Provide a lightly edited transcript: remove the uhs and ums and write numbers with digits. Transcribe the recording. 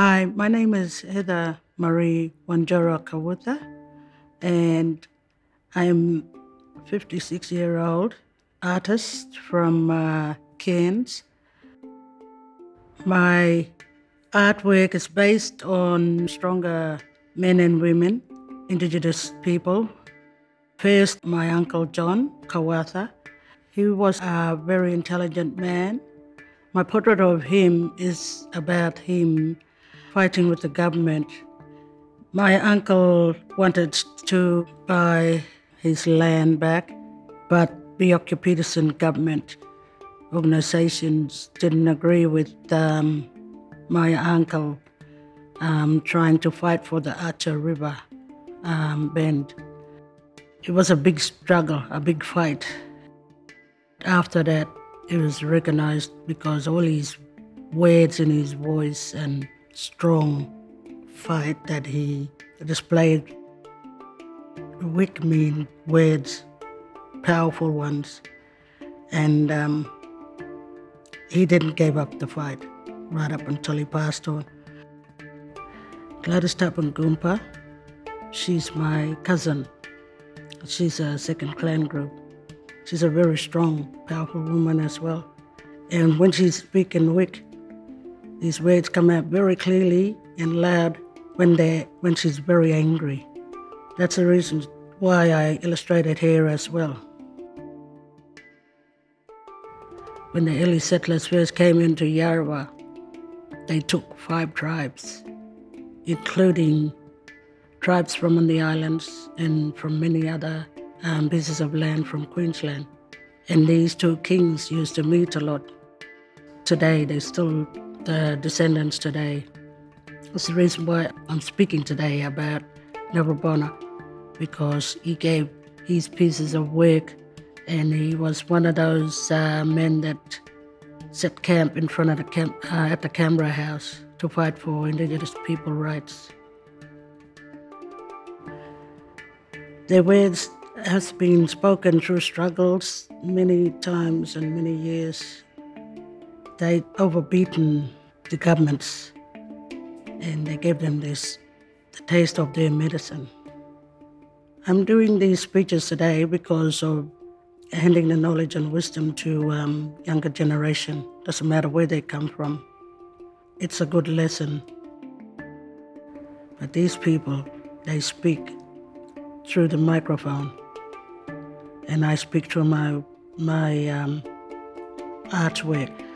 Hi, my name is Heather Marie Wunjarra Koowootha, and I'm a 56-year-old artist from Cairns. My artwork is based on stronger men and women, Indigenous people. First, my uncle John Koowootha. He was a very intelligent man. My portrait of him is about him fighting with the government. My uncle wanted to buy his land back, but the Peterson government organisations didn't agree with my uncle trying to fight for the Archer River bend. It was a big struggle, a big fight. After that, it was recognised because all his words in his voice and strong fight that he displayed. Wic mean words, powerful ones, and he didn't give up the fight right up until he passed on. Gladys Tapungumpa, she's my cousin. She's a second clan group. She's a very strong, powerful woman as well. And when she's speaking Wic, these words come out very clearly and loud when she's very angry. That's the reason why I illustrated her as well. When the early settlers first came into Yarrawa, they took 5 tribes, including tribes from the islands and from many other pieces of land from Queensland. And these two kings used to meet a lot. Today, they're still the descendants today. That's the reason why I'm speaking today about Neville Bonner, because he gave his pieces of work, and he was one of those men that set camp in front of the camp at the Canberra House to fight for Indigenous people rights. Their words has been spoken through struggles many times and many years. They overbeaten the governments, and they gave them the taste of their medicine. I'm doing these speeches today because of handing the knowledge and wisdom to younger generation. Doesn't matter where they come from. It's a good lesson. But these people, they speak through the microphone, and I speak through my artwork.